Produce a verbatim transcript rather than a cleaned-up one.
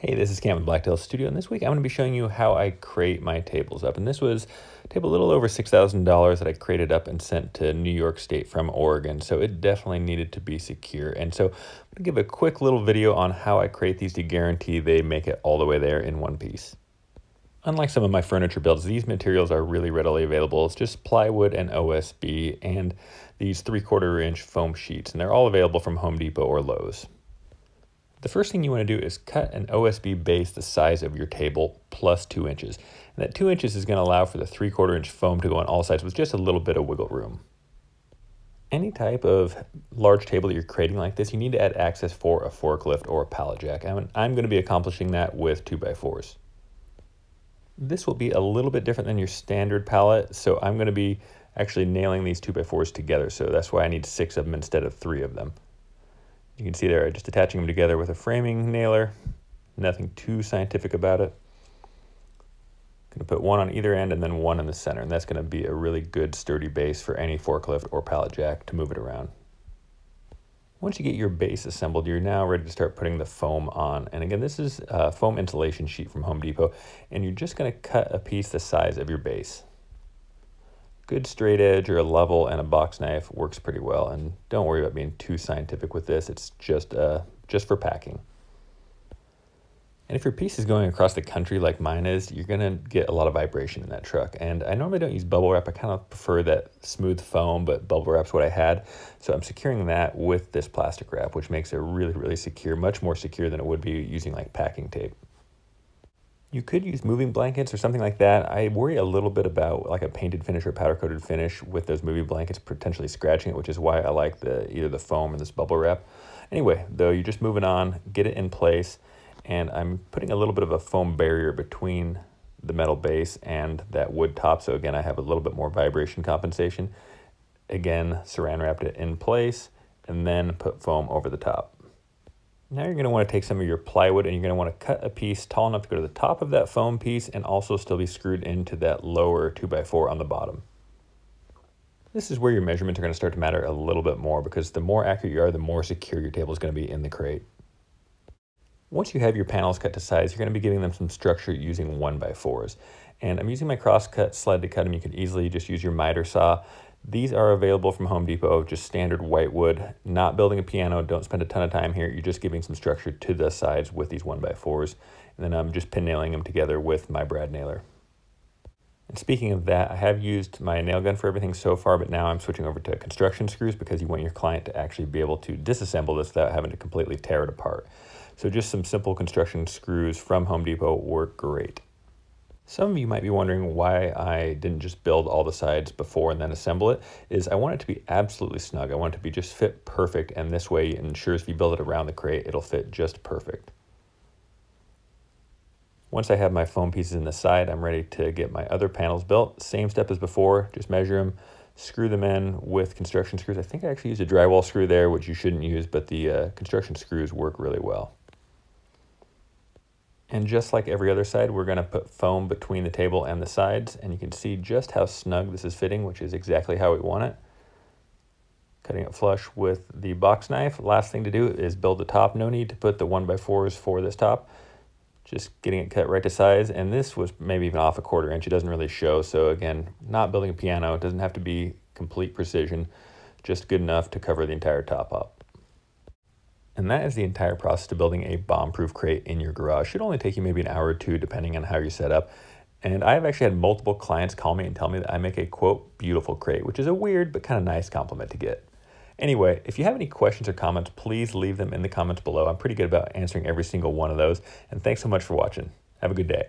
Hey, this is Cam with Blacktail Studio, and this week I'm going to be showing you how I crate my tables up. And this was a table a little over six thousand dollars that I crated up and sent to New York State from Oregon, so it definitely needed to be secure. And so I'm going to give a quick little video on how I crate these to guarantee they make it all the way there in one piece. Unlike some of my furniture builds, these materials are really readily available. It's just plywood and O S B and these three-quarter inch foam sheets, and they're all available from Home Depot or Lowe's. The first thing you want to do is cut an O S B base the size of your table plus two inches. And that two inches is going to allow for the three quarter inch foam to go on all sides with just a little bit of wiggle room. Any type of large table that you're creating like this, you need to add access for a forklift or a pallet jack. I'm, I'm going to be accomplishing that with two by fours. This will be a little bit different than your standard pallet, so I'm going to be actually nailing these two by fours together. So that's why I need six of them instead of three of them. You can see there, I'm just attaching them together with a framing nailer. Nothing too scientific about it. I'm gonna put one on either end and then one in the center, and that's gonna be a really good sturdy base for any forklift or pallet jack to move it around. Once you get your base assembled, you're now ready to start putting the foam on. And again, this is a foam insulation sheet from Home Depot, and you're just gonna cut a piece the size of your base. Good straight edge or a level and a box knife works pretty well, and don't worry about being too scientific with this. It's just uh, just for packing. And if your piece is going across the country like mine is, you're gonna get a lot of vibration in that truck. And I normally don't use bubble wrap. I kind of prefer that smooth foam, but bubble wrap's what I had. So I'm securing that with this plastic wrap, which makes it really, really secure, much more secure than it would be using like packing tape. You could use moving blankets or something like that. I worry a little bit about like a painted finish or powder coated finish with those moving blankets potentially scratching it, which is why I like the either the foam or this bubble wrap. Anyway, though, you're just moving on, get it in place, and I'm putting a little bit of a foam barrier between the metal base and that wood top. So again, I have a little bit more vibration compensation. Again, saran wrapped it in place and then put foam over the top. Now you're going to want to take some of your plywood and you're going to want to cut a piece tall enough to go to the top of that foam piece and also still be screwed into that lower two by four on the bottom. This is where your measurements are going to start to matter a little bit more, because the more accurate you are, the more secure your table is going to be in the crate. Once you have your panels cut to size, you're going to be giving them some structure using one by fours. And I'm using my crosscut sled to cut them. You could easily just use your miter saw. These are available from Home Depot, just standard white wood. Not building a piano, don't spend a ton of time here. You're just giving some structure to the sides with these one by fours. And then I'm just pin nailing them together with my brad nailer. And speaking of that, I have used my nail gun for everything so far, but now I'm switching over to construction screws because you want your client to actually be able to disassemble this without having to completely tear it apart. So just some simple construction screws from Home Depot work great. Some of you might be wondering why I didn't just build all the sides before and then assemble it. Is I want it to be absolutely snug. I want it to be just fit perfect, and this way it ensures if you build it around the crate, it'll fit just perfect. Once I have my foam pieces in the side, I'm ready to get my other panels built. Same step as before, just measure them, screw them in with construction screws. I think I actually used a drywall screw there, which you shouldn't use, but the uh, construction screws work really well. And just like every other side, we're going to put foam between the table and the sides. And you can see just how snug this is fitting, which is exactly how we want it. Cutting it flush with the box knife. Last thing to do is build the top. No need to put the one by fours for this top. Just getting it cut right to size. And this was maybe even off a quarter inch. It doesn't really show. So again, not building a piano. It doesn't have to be complete precision. Just good enough to cover the entire top up. And that is the entire process to building a bomb-proof crate in your garage. Should only take you maybe an hour or two, depending on how you're set up. And I've actually had multiple clients call me and tell me that I make a, quote, beautiful crate, which is a weird but kind of nice compliment to get. Anyway, if you have any questions or comments, please leave them in the comments below. I'm pretty good about answering every single one of those. And thanks so much for watching. Have a good day.